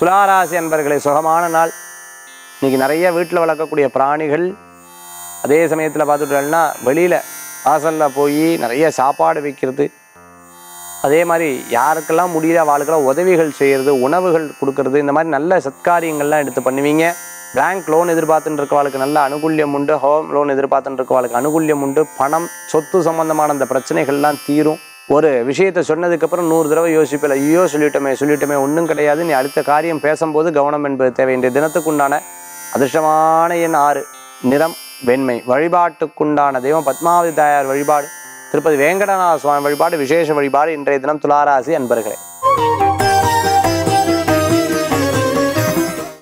துலாராசி அன்பர்களே சுகமான நாள். இன்னைக்கு நிறைய வீட்டில் வளர்க்கக்கூடிய பிராணிகள் அதே சமயத்தில் பார்த்துட்டோம்னா வெளியில் வாசலில் போய் நிறைய சாப்பாடு வைக்கிறது, அதே மாதிரி யாருக்கெல்லாம் முடியல வாழ்க்கெல்லாம் உதவிகள் செய்கிறது, உணவுகள் கொடுக்கறது, இந்த மாதிரி நல்ல சத்காரியங்கள்லாம் எடுத்து பண்ணுவீங்க. பேங்க் லோன் எதிர்பார்த்துட்டு இருக்கவாளுக்கு நல்ல அனுகூல்யம் உண்டு, ஹோம் லோன் எதிர்பார்த்துட்டு இருக்கவாளுக்கு அனுகூல்யம் உண்டு, பணம் சொத்து சம்பந்தமான அந்த பிரச்சனைகள்லாம் தீரும். ஒரு விஷயத்தை சொன்னதுக்கப்புறம் 100 தடவை யோசிப்பில்லை, ஐயோ சொல்லிட்டோமே ஒன்றும் கிடையாது, நீ அடுத்த காரியம் பேசும்போது கவனம் என்பது தேவை. இன்றைய தினத்துக்குண்டான அதிர்ஷ்டமான எண் 6, நிறம் வெண்மை. வழிபாட்டுக்குண்டான தெய்வம் பத்மாவதி தாயார் வழிபாடு, திருப்பதி வெங்கடநாத சுவாமி வழிபாடு, விசேஷ வழிபாடு இன்றைய தினம் துளாராசி அன்பர்களே.